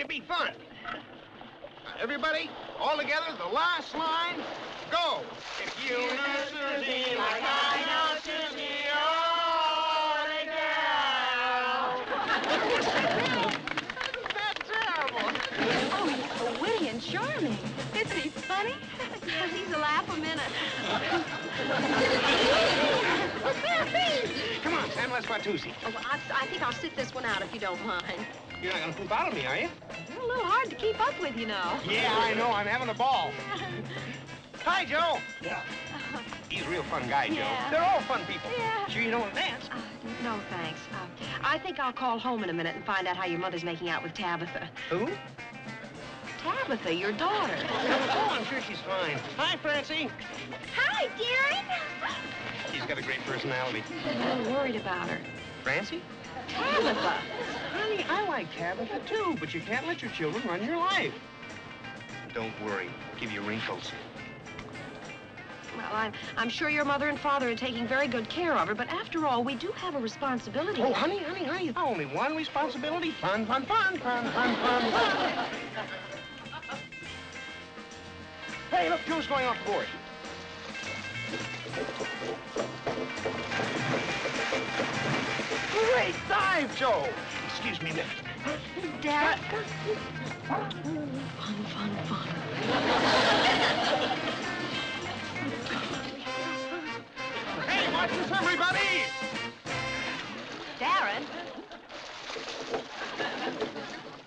trying to be fun. Everybody, all together, the last line, go. If you knew Susie like I know Susie, oh, the girl. Isn't that terrible? Oh, he's so witty and charming. Isn't he funny? Yes, he's a laugh a minute. Come on, Sam, let's Watusi. Oh, well, I think I'll sit this one out if you don't mind. You're not going to poop out of me, are you? Well, a little hard to keep up with, you know. Yeah, I know. I'm having a ball. Hi, Joe. Yeah. He's a real fun guy, yeah. Joe. They're all fun people. Yeah. Sure you don't dance? No, thanks. I think I'll call home in a minute and find out how your mother's making out with Tabitha. Who? Tabitha, your daughter. Oh, I'm sure she's fine. Hi, Francie. Hi, Darren. She's got a great personality. I'm worried about her. Francie? Tabitha. Honey, I like Tabitha, too, but you can't let your children run your life. Don't worry. I'll give you wrinkles. Well, I'm sure your mother and father are taking very good care of her, but after all, we do have a responsibility. Oh, honey, only one responsibility. Fun. Hey, look, Joe's going off course. Great dive, Joe! Excuse me a minute. Dad. Fun. Hey, watch this, everybody! Darren?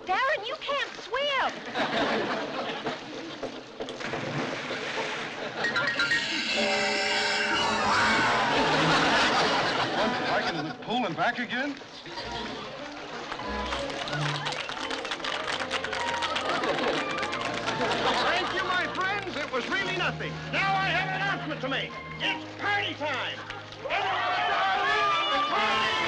Darren, you can't swim! Back into the pool and back again? Thank you, my friends. It was really nothing. Now I have an announcement to make. It's party time. Everybody, party!